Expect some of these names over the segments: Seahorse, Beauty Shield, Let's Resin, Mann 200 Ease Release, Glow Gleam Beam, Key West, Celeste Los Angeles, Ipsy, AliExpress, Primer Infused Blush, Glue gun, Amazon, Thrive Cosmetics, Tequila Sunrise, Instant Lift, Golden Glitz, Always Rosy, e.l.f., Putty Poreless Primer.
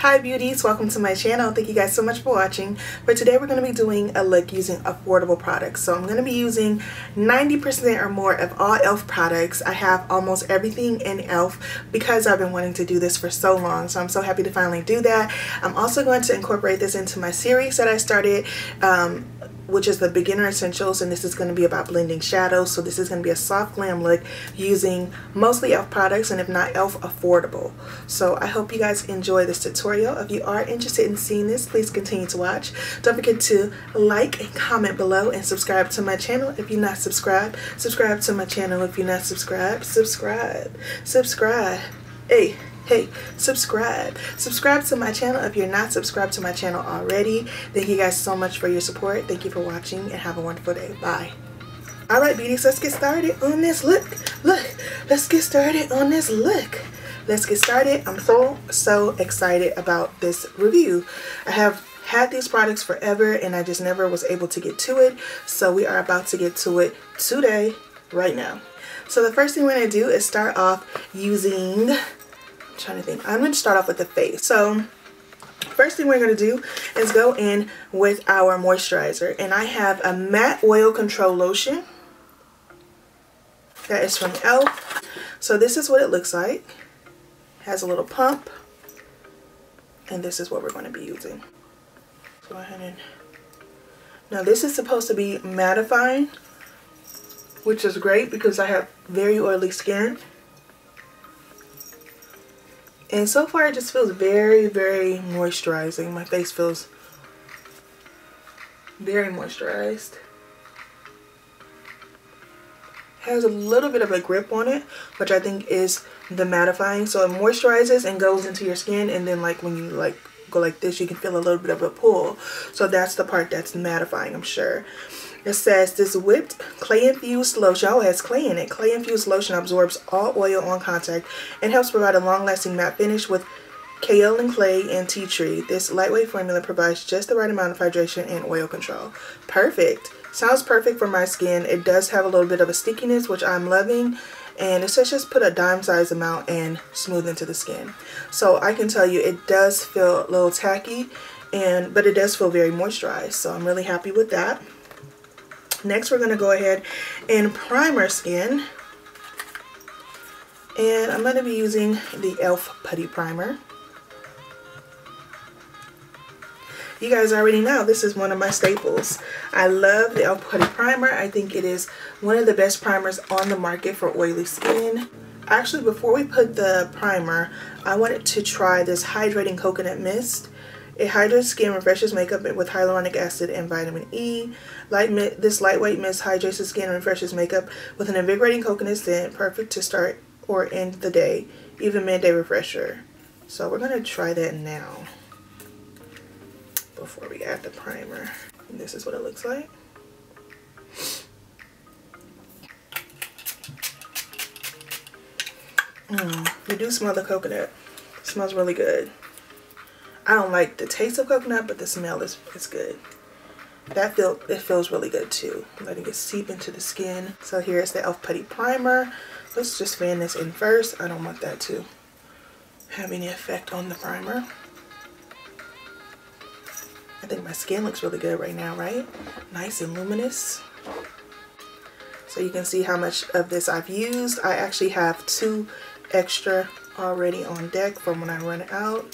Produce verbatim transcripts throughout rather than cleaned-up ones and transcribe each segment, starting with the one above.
Hi beauties, welcome to my channel. Thank you guys so much for watching. For today we're going to be doing a look using affordable products. So I'm going to be using ninety percent or more of all e l f products. I have almost everything in e l f because I've been wanting to do this for so long. So I'm so happy to finally do that. I'm also going to incorporate this into my series that I started um, which is the beginner essentials, and this is going to be about blending shadows. So this is going to be a soft glam look using mostly e l f products, and if not e l f, affordable. So I hope you guys enjoy this tutorial. If you are interested in seeing this, please continue to watch. Don't forget to like and comment below and subscribe to my channel if you're not subscribed. Subscribe to my channel if you're not subscribed. Subscribe. Subscribe. Hey. Hey, subscribe. Subscribe to my channel if you're not subscribed to my channel already. Thank you guys so much for your support. Thank you for watching and have a wonderful day. Bye. Alright beauties, let's get started on this look. Look, let's get started on this look. Let's get started. I'm so, so excited about this review. I have had these products forever and I just never was able to get to it. So we are about to get to it today, right now. So the first thing we're going to do is start off using... trying to think. I'm going to start off with the face. So first thing we're going to do is go in with our moisturizer, and I have a matte oil control lotion that is from e l f. So this is what it looks like. It has a little pump, and this is what we're going to be using. Go ahead and... now this is supposed to be mattifying, which is great because I have very oily skin. And so far it just feels very, very moisturizing. My face feels very moisturized. Has a little bit of a grip on it, which I think is the mattifying. So it moisturizes and goes into your skin, and then like when you like go like this, you can feel a little bit of a pull. So that's the part that's mattifying, I'm sure. It says this whipped clay-infused lotion, oh, it has clay in it. Clay-infused lotion absorbs all oil on contact and helps provide a long-lasting matte finish with kale and clay and tea tree. This lightweight formula provides just the right amount of hydration and oil control. Perfect. Sounds perfect for my skin. It does have a little bit of a stickiness, which I'm loving. And it says just put a dime-sized amount and smooth into the skin. So I can tell you it does feel a little tacky, and but it does feel very moisturized. So I'm really happy with that. Next, we're going to go ahead and prime our skin. And I'm going to be using the e l f Putty Primer. You guys already know this is one of my staples. I love the e l f Putty Primer. I think it is one of the best primers on the market for oily skin. Actually, before we put the primer, I wanted to try this Hydrating Coconut Mist. It hydrates skin, refreshes makeup with hyaluronic acid and vitamin E. Light this lightweight mist hydrates the skin and refreshes makeup with an invigorating coconut scent, perfect to start or end the day, even midday refresher. So we're going to try that now before we add the primer. And this is what it looks like. Mm, you do smell the coconut. It smells really good. I don't like the taste of coconut, but the smell is, is good. That feel, it feels really good too. I'm letting it seep into the skin. So here is the e l f Putty Primer. Let's just fan this in first. I don't want that to have any effect on the primer. I think my skin looks really good right now, right? Nice and luminous. So you can see how much of this I've used. I actually have two extra already on deck from when I run out,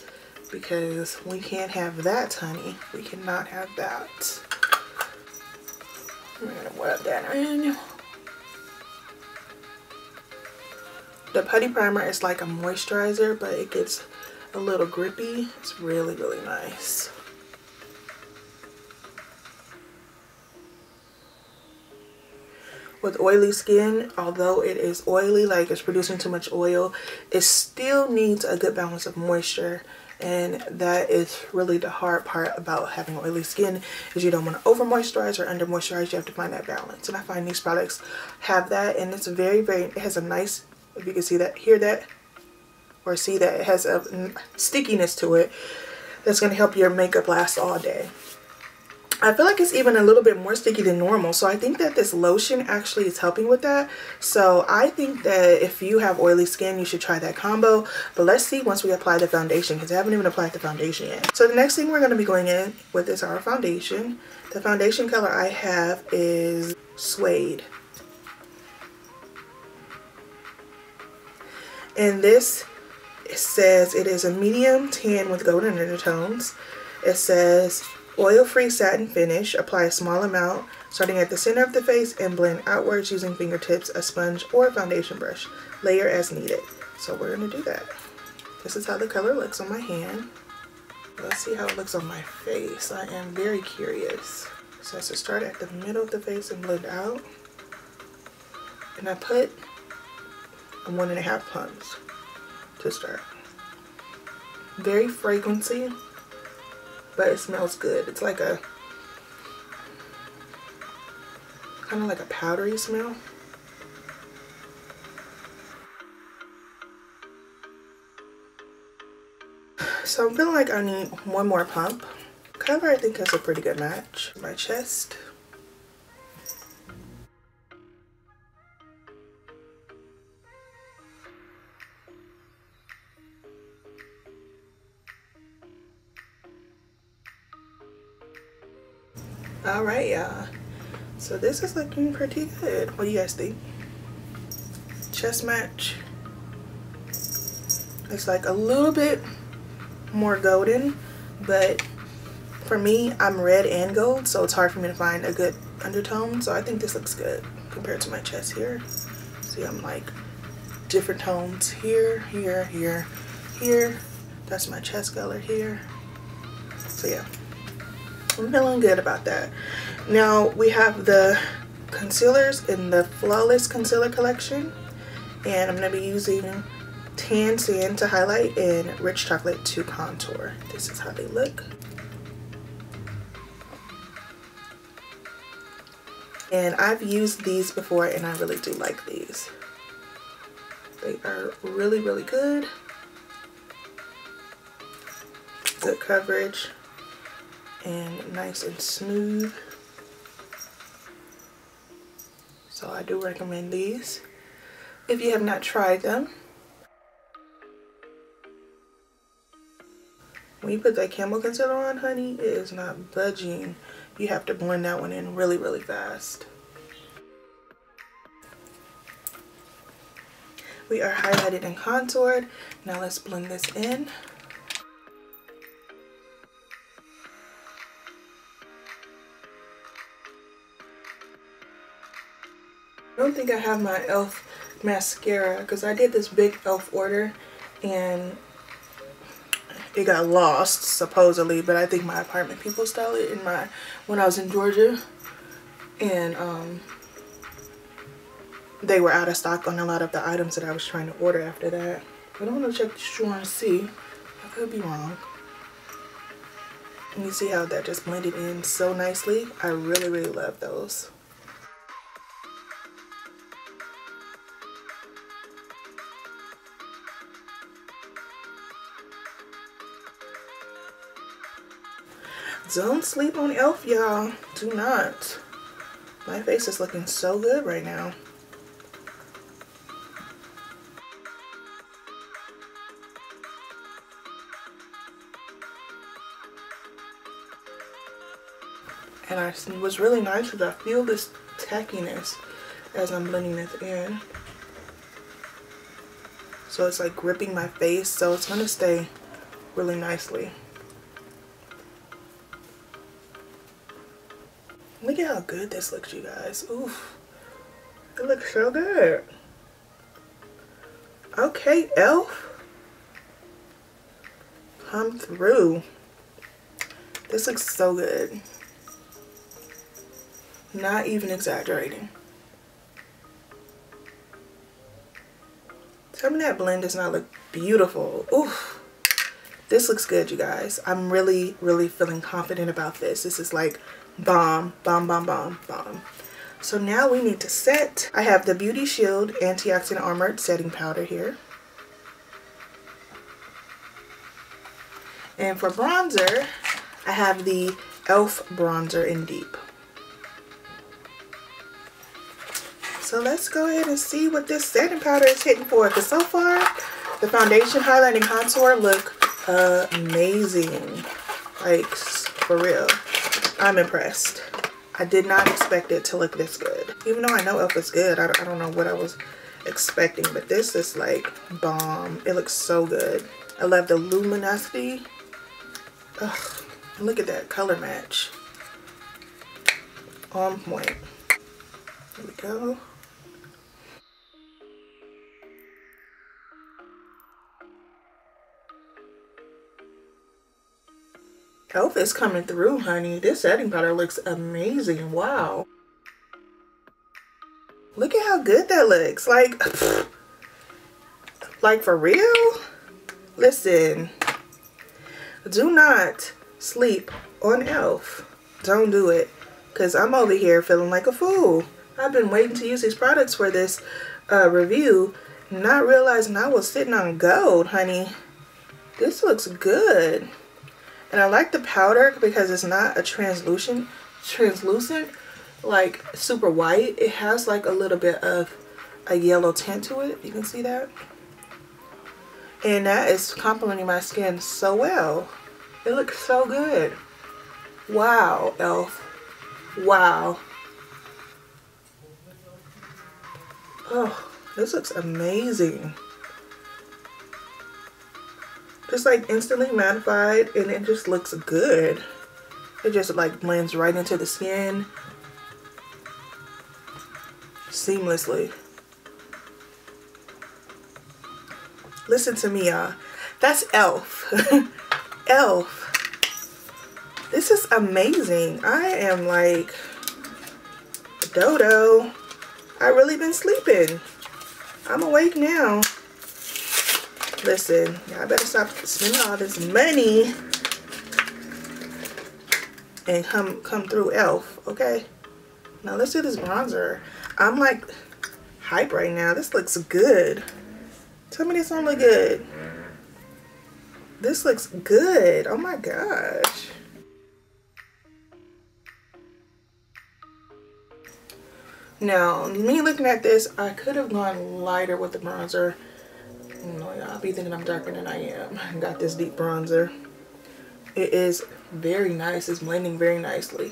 because we can't have that, honey. We cannot have that. We're gonna wet that in. The Putty Primer is like a moisturizer, but it gets a little grippy. It's really, really nice. With oily skin, although it is oily, like it's producing too much oil, it still needs a good balance of moisture. And that is really the hard part about having oily skin, is you don't want to over moisturize or under moisturize. You have to find that balance, and I find these products have that. And it's very very it has a nice, if you can see that, hear that, or see that, it has a stickiness to it that's going to help your makeup last all day. I feel like it's even a little bit more sticky than normal, so I think that this lotion actually is helping with that. So I think that if you have oily skin, you should try that combo. But let's see once we apply the foundation, because I haven't even applied the foundation yet. So the next thing we're going to be going in with is our foundation. The foundation color I have is Suede. And this says it is a medium tan with golden undertones. It says oil-free satin finish. Apply a small amount starting at the center of the face and blend outwards using fingertips, a sponge, or a foundation brush. Layer as needed. So we're going to do that. This is how the color looks on my hand. Let's see how it looks on my face. I am very curious. So I should start at the middle of the face and blend out. And I put one and a half pumps to start. Very fragrancy. But it smells good. It's like a kind of like a powdery smell. So I'm feeling like I need one more pump. Cover, I think, is a pretty good match. My chest. Alright, y'all. So this is looking pretty good. What do you guys think? Chest match. It's like a little bit more golden, but for me, I'm red and gold, so it's hard for me to find a good undertone. So I think this looks good compared to my chest here. See, I'm like different tones here, here, here, here. That's my chest color here. So yeah. I'm feeling good about that. Now we have the concealers in the Flawless Concealer Collection, and I'm going to be using Tan Sand to highlight and Rich Chocolate to contour. This is how they look. And I've used these before and I really do like these. They are really, really good. Good coverage. And nice and smooth. So I do recommend these if you have not tried them. When you put that camel concealer on, honey, it is not budging. You have to blend that one in really, really fast. We are highlighted and contoured. Now let's blend this in. I don't think I have my e l f mascara because I did this big e l f order and it got lost supposedly, but I think my apartment people stole it in my when I was in Georgia, and um, they were out of stock on a lot of the items that I was trying to order after that. But I'm gonna check the store and see. I could be wrong. And you see how that just blended in so nicely. I really, really love those. Don't sleep on e l f, y'all. Do not. My face is looking so good right now. And I, what's really nice is I feel this tackiness as I'm blending this in. So it's like gripping my face, so it's going to stay really nicely. Look at how good this looks, you guys. Oof. It looks so good. Okay, e l f. Come through. This looks so good. Not even exaggerating. Tell me that blend does not look beautiful. Oof. This looks good, you guys. I'm really, really feeling confident about this. This is like bomb, bomb, bomb, bomb, bomb. So now we need to set. I have the Beauty Shield Antioxidant Armored Setting Powder here. And for bronzer, I have the e l f bronzer in Deep. So let's go ahead and see what this setting powder is hitting for, because so far the foundation, highlight, and contour look amazing. Like, for real, I'm impressed. I did not expect it to look this good. Even though I know e l f is good, I don't know what I was expecting, but this is like bomb. It looks so good. I love the luminosity. Ugh, look at that color match. On point. There we go. e l f is coming through, honey. This setting powder looks amazing. Wow. Look at how good that looks. Like, like for real? Listen, do not sleep on e l f. Don't do it. Because I'm over here feeling like a fool. I've been waiting to use these products for this uh, review, not realizing I was sitting on gold, honey. This looks good. And I like the powder because it's not a translucent, translucent, like super white. It has like a little bit of a yellow tint to it. You can see that. And that is complementing my skin so well. It looks so good. Wow, e l f. Wow. Oh, this looks amazing. Just like instantly mattified, and it just looks good. It just like blends right into the skin seamlessly. Listen to me, y'all. That's e l f. e l f. This is amazing. I am like dodo. I really been sleeping. I'm awake now. Listen, y'all better stop spending all this money and come come through e l f, okay? Now let's do this bronzer. I'm like hype right now. This looks good. Tell me this don't look good. This looks good. Oh my gosh. Now, me looking at this, I could have gone lighter with the bronzer. No, y'all be thinking I'm darker than I am. I got this deep bronzer. It is very nice. It's blending very nicely.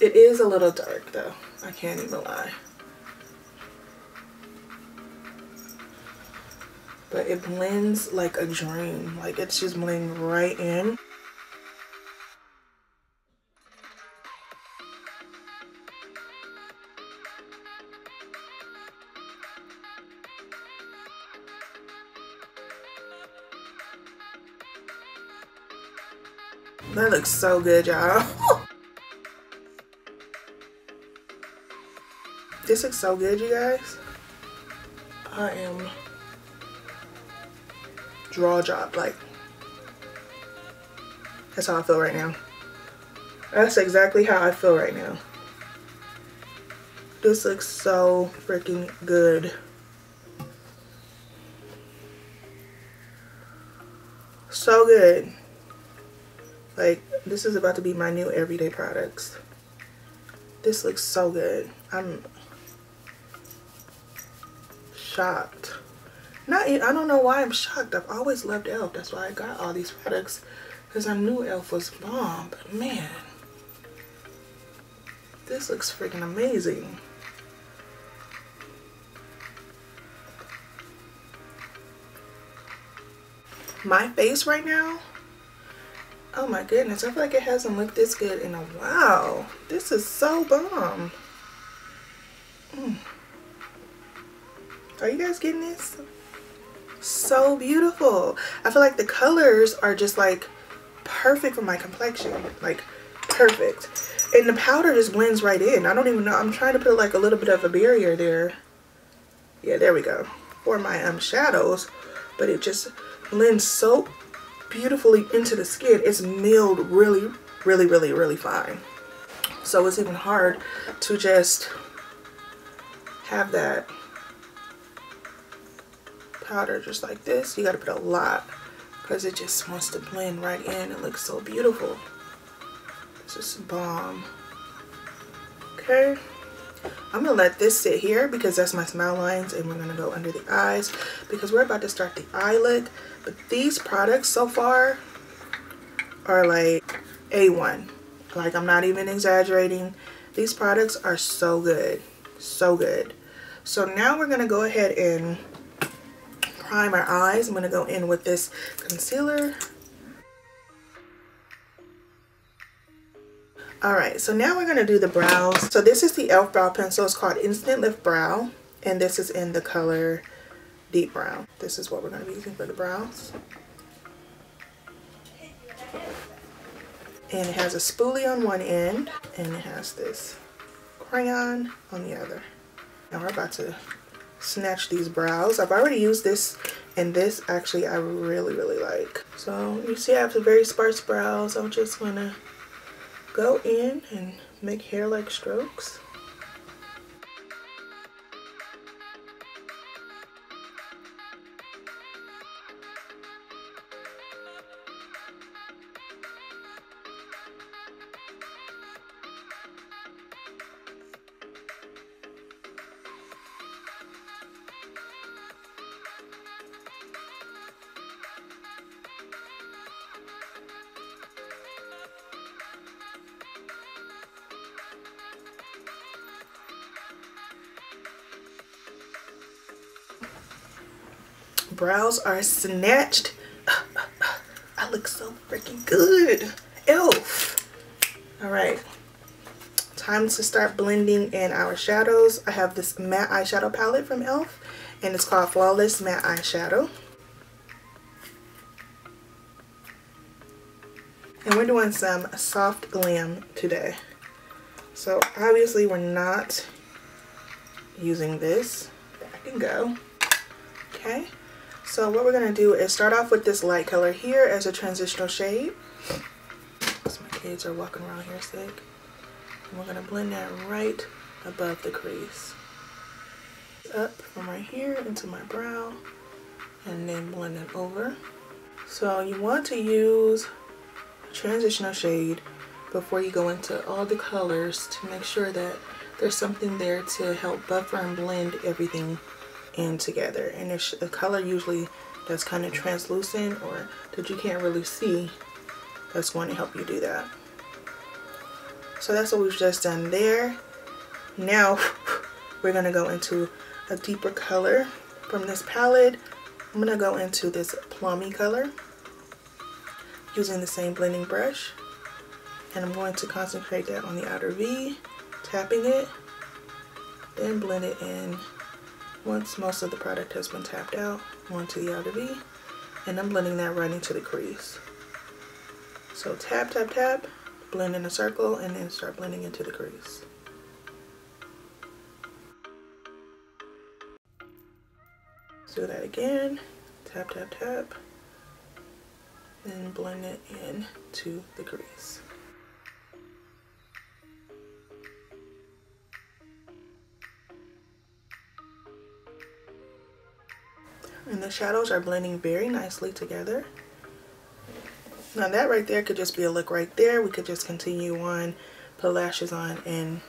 It is a little dark, though. I can't even lie. But it blends like a dream. Like, it's just blending right in. That looks so good, y'all. This looks so good, you guys. I am jaw dropped. Like, that's how I feel right now. That's exactly how I feel right now. This looks so freaking good. So good. Like, this is about to be my new everyday products. This looks so good. I'm shocked. Not, I don't know why I'm shocked. I've always loved e l f. That's why I got all these products, because I knew e l f was bomb. But man, this looks freaking amazing. My face right now. Oh my goodness, I feel like it hasn't looked this good in a while. This is so bomb. Mm. Are you guys getting this? So beautiful. I feel like the colors are just like perfect for my complexion. Like, perfect. And the powder just blends right in. I don't even know. I'm trying to put like a little bit of a barrier there. Yeah, there we go. For my um shadows. But it just blends so beautifully into the skin. It's milled really really really really fine, so it's even hard to just have that powder just like this. You gotta put a lot because it just wants to blend right in. It looks so beautiful. Just bomb. Okay. I'm gonna let this sit here because that's my smile lines, and we're gonna go under the eyes because we're about to start the eye look. But these products so far are like A one. Like, I'm not even exaggerating. These products are so good, so good. So now we're gonna go ahead and prime our eyes. I'm gonna go in with this concealer. All right, so now we're gonna do the brows. So this is the e l f brow pencil. It's called Instant Lift Brow, and this is in the color Deep Brown. This is what we're gonna be using for the brows. And it has a spoolie on one end, and it has this crayon on the other. Now we're about to snatch these brows. I've already used this, and this actually I really, really like. So you see I have some very sparse brows. I'm just gonna go in and make hair-like strokes. Brows are snatched. Uh, uh, uh, I look so freaking good. e l f. All right, time to start blending in our shadows. I have this matte eyeshadow palette from e l f and it's called Flawless Matte Eyeshadow. And we're doing some soft glam today. So obviously we're not using this. Back and go. Okay. So what we're going to do is start off with this light color here as a transitional shade. Because my kids are walking around here sick. And we're going to blend that right above the crease. Up from right here into my brow. And then blend it over. So you want to use a transitional shade before you go into all the colors to make sure that there's something there to help buffer and blend everything in together. And there's a color usually that's kind of translucent or that you can't really see that's going to help you do that. So that's what we've just done there. Now we're going to go into a deeper color from this palette. I'm going to go into this plumy color using the same blending brush, and I'm going to concentrate that on the outer V, tapping it, then blend it in. Once most of the product has been tapped out, onto the outer V, and I'm blending that right into the crease. So tap, tap, tap, blend in a circle, and then start blending into the crease. Let's do that again, tap, tap, tap, and blend it in to the crease. And the shadows are blending very nicely together. Now that right there could just be a look right there. We could just continue on, put lashes on, and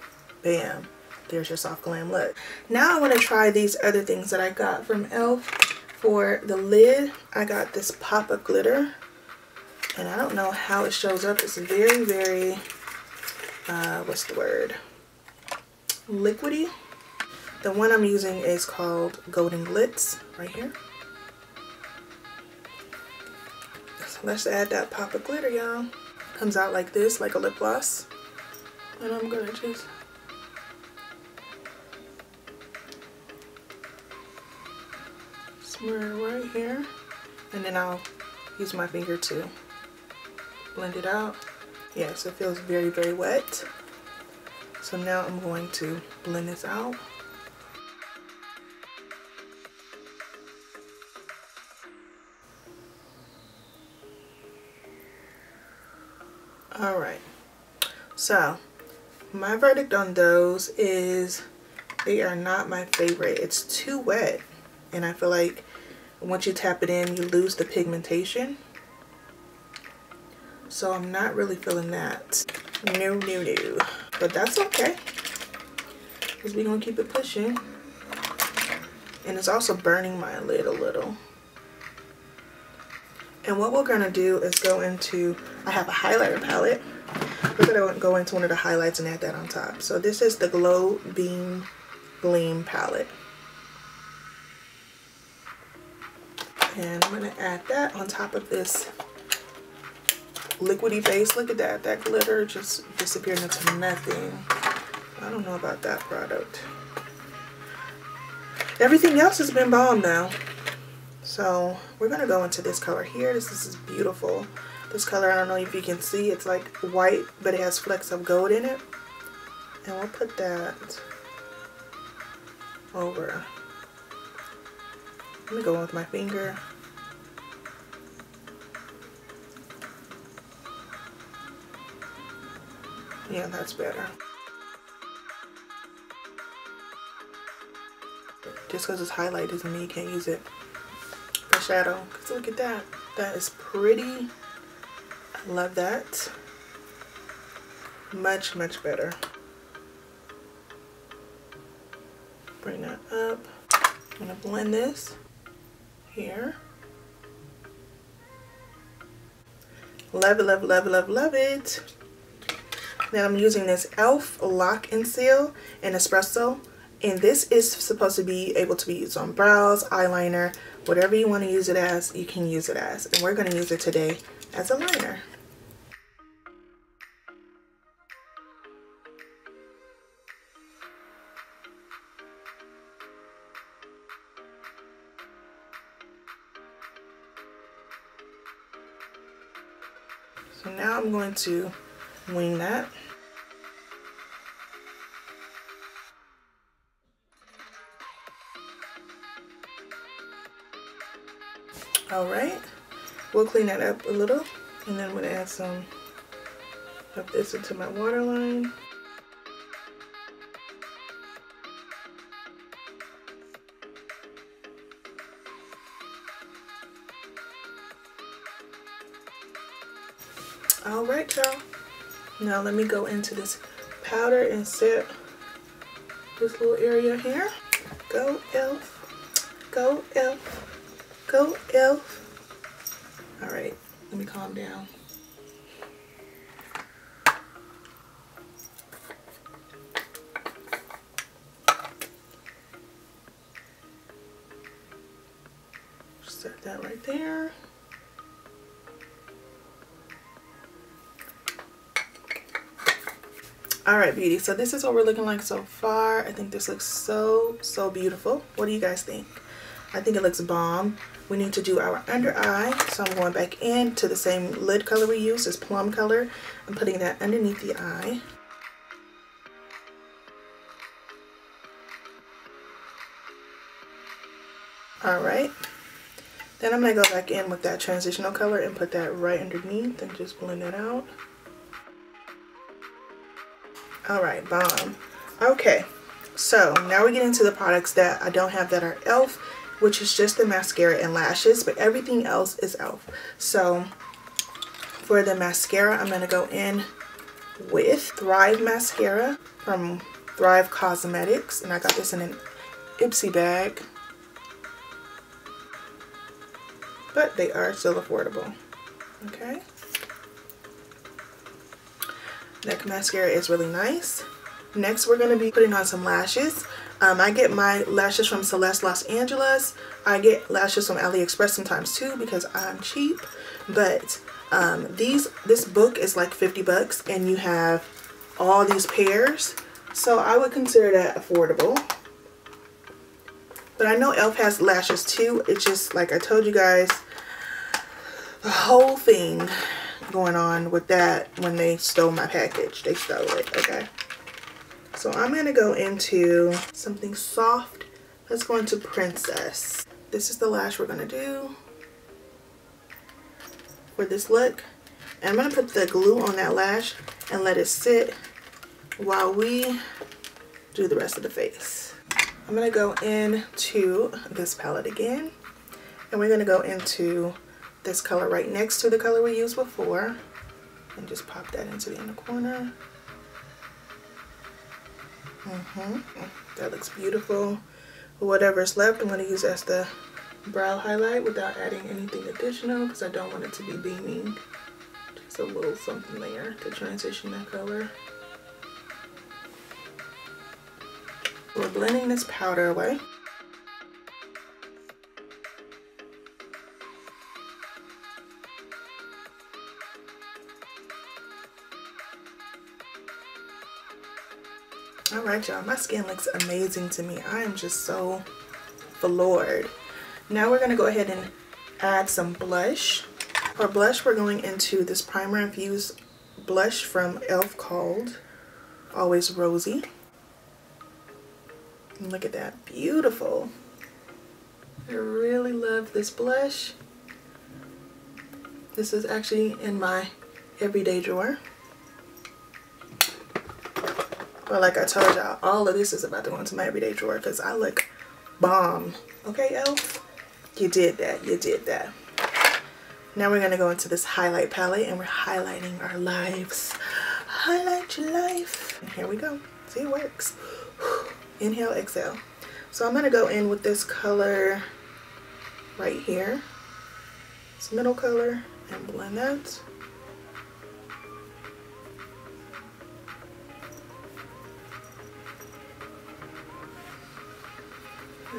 bam, there's your soft glam look. Now I want to try these other things that I got from e l f For the lid, I got this pop-up glitter. And I don't know how it shows up. It's very, very, uh, what's the word? Liquidy. The one I'm using is called Golden Glitz, right here. So let's add that pop of glitter, y'all. Comes out like this, like a lip gloss. And I'm gonna just smear it right here. And then I'll use my finger to blend it out. Yeah, so it feels very, very wet. So now I'm going to blend this out. All right, so my verdict on those is they are not my favorite. It's too wet, and I feel like once you tap it in, you lose the pigmentation. So I'm not really feeling that. No, no, no. But that's okay, because we're going to keep it pushing. And it's also burning my lid a little. And what we're going to do is go into, I have a highlighter palette. We're going to go into one of the highlights and add that on top. So this is the Glow Beam Gleam palette. And I'm going to add that on top of this liquidy base. Look at that. That glitter just disappeared into nothing. I don't know about that product. Everything else has been balm now. So we're going to go into this color here. This, this is beautiful. This color, I don't know if you can see, it's like white, but it has flecks of gold in it. And we'll put that over. Let me go on with my finger. Yeah, that's better. Just because it's highlight doesn't mean you can't use it for shadow. Because look at that. That is pretty. I love that. Much, much better. Bring that up. I'm going to blend this here. Love it, love it, love it, love it, love it. Then I'm using this e l f Lock and Seal in Espresso. And this is supposed to be able to be used on brows, eyeliner, whatever you want to use it as, you can use it as. And we're going to use it today as a liner. So now I'm going to wing that. Alright, we'll clean that up a little, and then I'm going to add some of this into my waterline. Alright y'all, now let me go into this powder and set this little area here. Go e l f, go e l f. Go e l f. Alright, let me calm down. Set that right there. Alright, beauty. So this is what we're looking like so far. I think this looks so, so beautiful. What do you guys think? I think it looks bomb. We need to do our under eye, so I'm going back in to the same lid color we used, this plum color. I'm putting that underneath the eye. Alright, then I'm going to go back in with that transitional color and put that right underneath and just blend that out. Alright, bomb. Okay, so now we get into the products that I don't have that are e l f, which is just the mascara and lashes, but everything else is e l f. So for the mascara, I'm going to go in with Thrive Mascara from Thrive Cosmetics. And I got this in an Ipsy bag, but they are still affordable. Okay. That mascara is really nice. Next, we're going to be putting on some lashes. Um, I get my lashes from Celeste Los Angeles. I get lashes from AliExpress sometimes too because I'm cheap. But um, these this book is like fifty bucks and you have all these pairs. So I would consider that affordable. But I know e l f has lashes too. It's just like I told you guys, the whole thing going on with that when they stole my package. They stole it, okay? So I'm going to go into something soft. Let's go into Princess. This is the lash we're going to do for this look. And I'm going to put the glue on that lash and let it sit while we do the rest of the face. I'm going to go into this palette again. And we're going to go into this color right next to the color we used before. and just pop that into the inner corner. Mm-hmm. That looks beautiful. Whatever's left, I'm going to use as the brow highlight without adding anything additional because I don't want it to be beaming. Just a little something there to transition that color. We're blending this powder away. Alright y'all, my skin looks amazing to me. I am just so floored. Now we're going to go ahead and add some blush. For blush, we're going into this primer infused blush from e l f called Always Rosy. And look at that, beautiful. I really love this blush. This is actually in my everyday drawer. But like I told y'all, all of this is about to go into my everyday drawer because I look bomb. Okay, e l f? You did that. You did that. Now we're going to go into this highlight palette and we're highlighting our lives. Highlight your life. And here we go. See, it works. Inhale, exhale. So I'm going to go in with this color right here. This middle color, and blend that.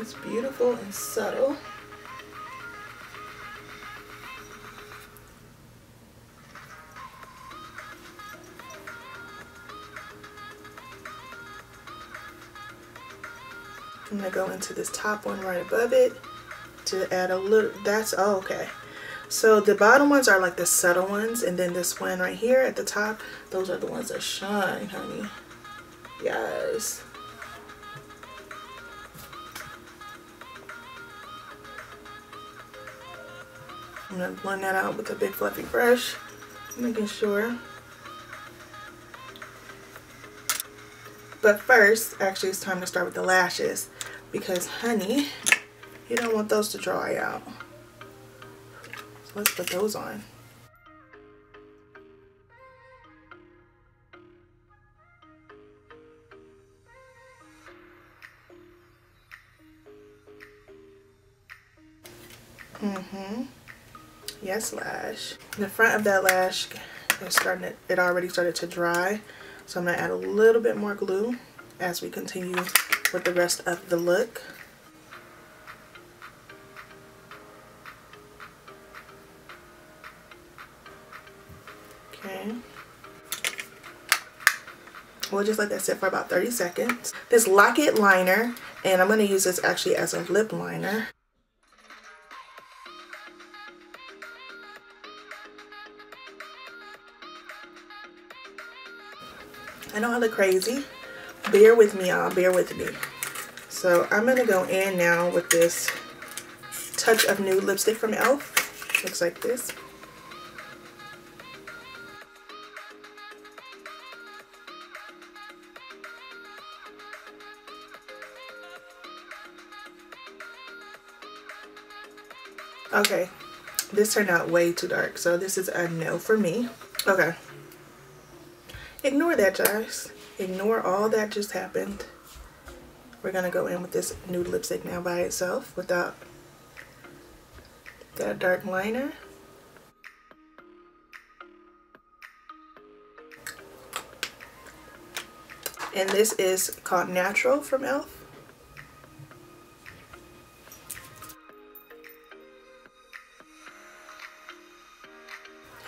It's beautiful and subtle. I'm gonna go into this top one right above it to add a little. That's oh, okay. So the bottom ones are like the subtle ones, and then this one right here at the top. Those are the ones that shine, honey. Yes. I'm going to blend that out with a big fluffy brush, making sure. But first, actually it's time to start with the lashes because, honey, you don't want those to dry out. So let's put those on. Mm-hmm. Yes, lash. The front of that lash is starting to, it already started to dry, so I'm going to add a little bit more glue as we continue with the rest of the look. Okay. We'll just let that sit for about thirty seconds. This Locket liner, and I'm going to use this actually as a lip liner. I know I look crazy. Bear with me, y'all. Bear with me. So I'm going to go in now with this Touch of Nude lipstick from e l f. Looks like this. Okay. This turned out way too dark. So this is a no for me. Okay. Ignore that, guys. Ignore all that just happened. We're gonna go in with this nude lipstick now by itself without that dark liner. And this is called Natural from e l f.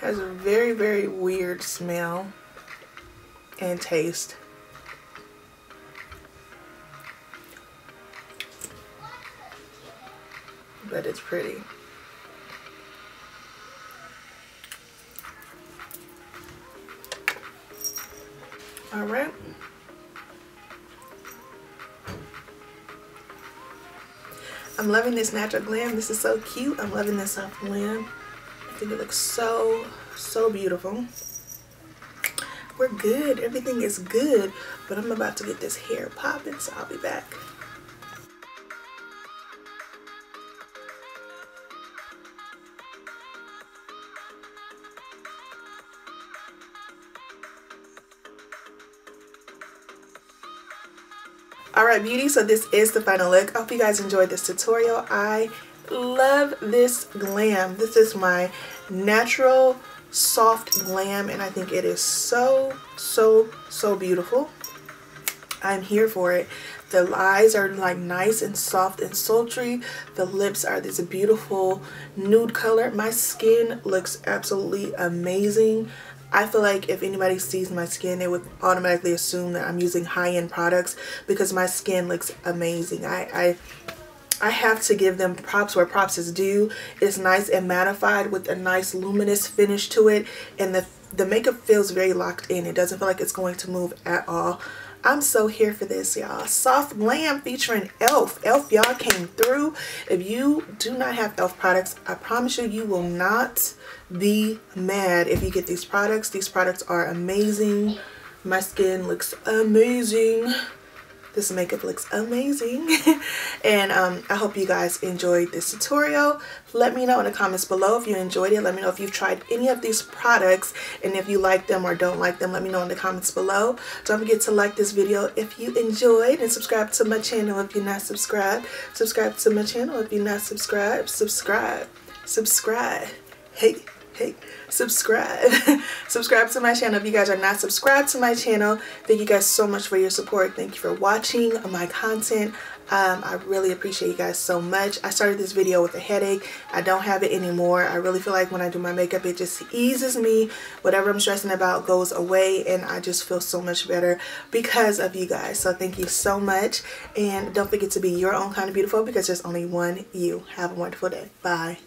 Has a very, very weird smell and taste. But it's pretty. Alright. I'm loving this Natural Glam. This is so cute. I'm loving this soft glam. I think it looks so, so beautiful. We're good. Everything is good, but I'm about to get this hair popping, so I'll be back. Alright beauty, so this is the final look. I hope you guys enjoyed this tutorial. I love this glam. This is my natural soft glam and I think it is so, so, so beautiful. I'm here for it. The eyes are like nice and soft and sultry. The lips are this beautiful nude color. My skin looks absolutely amazing. I feel like if anybody sees my skin, they would automatically assume that I'm using high-end products because my skin looks amazing. I, I I have to give them props where props is due. It's nice and mattified with a nice luminous finish to it, and the the makeup feels very locked in. It doesn't feel like it's going to move at all. I'm so here for this, y'all. Soft glam featuring e l f. e l f, y'all came through. If you do not have e l f products, I promise you, you will not be mad if you get these products. These products are amazing. My skin looks amazing. This makeup looks amazing. And um, I hope you guys enjoyed this tutorial. Let me know in the comments below if you enjoyed it. Let me know if you've tried any of these products and if you like them or don't like them. Let me know in the comments below. Don't forget to like this video if you enjoyed, and subscribe to my channel if you're not subscribed. Subscribe to my channel if you're not subscribed. Subscribe. Subscribe. Hey. Hey, subscribe subscribe to my channel if you guys are not subscribed to my channel. Thank you guys so much for your support. Thank you for watching my content. um I really appreciate you guys so much. I started this video with a headache. I don't have it anymore. I really feel like when I do my makeup, it just eases me. Whatever I'm stressing about goes away, and I just feel so much better because of you guys. So thank you so much, and don't forget to be your own kind of beautiful because there's only one you. Have a wonderful day. Bye.